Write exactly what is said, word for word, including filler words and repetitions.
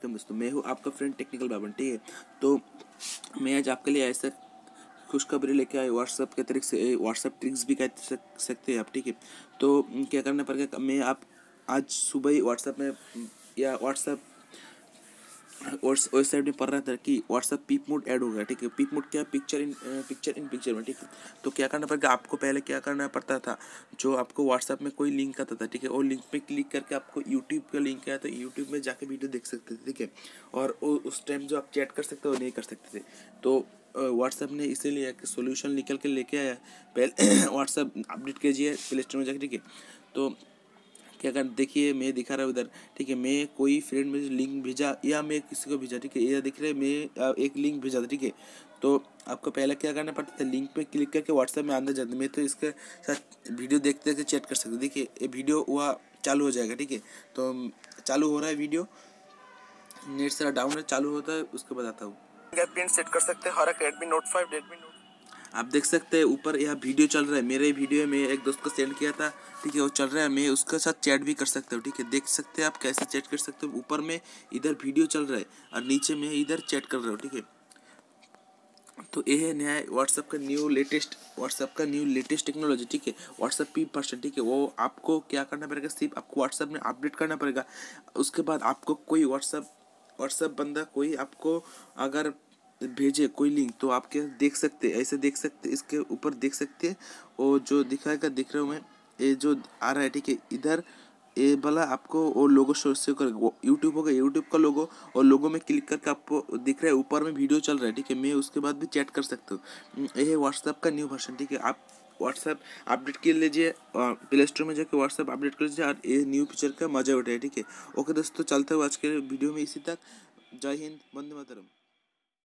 Welcome दोस्तों, मैं हूँ आपका फ्रेंड टेक्निकल बाबन। ठीक है, तो मैं आज आपके लिए ऐसा खुशखबरी लेके आए व्हाट्सअप के तरीके से, व्हाट्सअप ट्रिक्स भी कह सकते हैं आप। ठीक है, तो क्या करना पड़ेगा, मैं आप आज सुबह ही व्हाट्सअप में या व्हाट्सअप वेबसाइट में पढ़ रहा था कि व्हाट्सअप पीप मोड ऐड हो गया। ठीक है, पीप मोड क्या, picture in picture in picture में। ठीक है, तो क्या करना पड़ेगा आपको, पहले क्या करना पड़ता था, जो आपको व्हाट्सअप में कोई लिंक आता था, ठीक है, और लिंक पे क्लिक करके आपको यूट्यूब का लिंक आया तो यूट्यूब में जाके वीडियो देख सकते थे। ठीक है, और उस टाइम जो आप चैट कर सकते हो नहीं कर सकते थे, तो व्हाट्सअप ने इसीलिए एक सोल्यूशन निकल के लेके आया। पहले व्हाट्सअप अपडेट कीजिए प्ले स्टोर में जाकर। ठीक है, तो क्या कर, देखिए मैं दिखा रहा हूँ उधर। ठीक है, मैं कोई फ्रेंड में लिंक भेजा या मैं किसी को भेजा। ठीक है, ये दिख रहा है, मैं एक लिंक भेजा था। ठीक है, तो आपको पहले क्या करना पड़ता था, लिंक पे क्लिक करके व्हाट्सएप में अंदर जाते। मैं तो इसके साथ वीडियो देखते देखते चैट कर सकते। देखिए ये वीडियो वह चालू हो जाएगा। ठीक है, तो चालू हो रहा है वीडियो, नेट सारा डाउन है, चालू होता है, उसको बताता हूँ। फिंगरप्रिंट सेट कर सकते हैं हर एक Redmi Note five Redmi Note आप देख सकते हैं ऊपर यह वीडियो चल रहा है। मेरे वीडियो में एक दोस्त को सेंड किया था। ठीक है, वो चल रहा है, मैं उसके साथ चैट भी कर सकता हूँ। ठीक है, देख सकते हैं आप कैसे चैट कर सकते हो। ऊपर में इधर वीडियो चल रहा है और नीचे में इधर चैट कर रहा हूँ। ठीक है, तो ये है नया व्हाट्सअप का न्यू लेटेस्ट व्हाट्सअप का न्यू लेटेस्ट टेक्नोलॉजी। ठीक है, व्हाट्सअप पीप वर्जन। ठीक है, वो आपको क्या करना पड़ेगा, सिर्फ आपको व्हाट्सअप में अपडेट करना पड़ेगा। उसके बाद आपको कोई व्हाट्सअप व्हाट्सअप बंदा कोई आपको अगर भेजे कोई लिंक, तो आप क्या देख सकते, ऐसे देख सकते, इसके ऊपर देख सकते हैं। और जो दिखाएगा, दिख रहा हूँ मैं, ये जो आ रहा है। ठीक है, इधर ये भला आपको वो लोगो शो शो करेगा, यूट्यूब होगा, यूट्यूब का लोगो, और लोगो में क्लिक करके आपको दिख रहा है ऊपर में वीडियो चल रहा है। ठीक है, मैं उसके बाद भी चैट कर सकता हूँ। ये है व्हाट्सअप का न्यू वर्जन। ठीक है, आप व्हाट्सअप अपडेट कर लीजिए, प्ले स्टोर में जाकर व्हाट्सअप अपडेट कर लीजिए और ये न्यू फीचर का मजा उठाए। ठीक है, ओके दोस्तों, चलते हुए आज के वीडियो में इसी तक। जय हिंद, वंदे मातरम।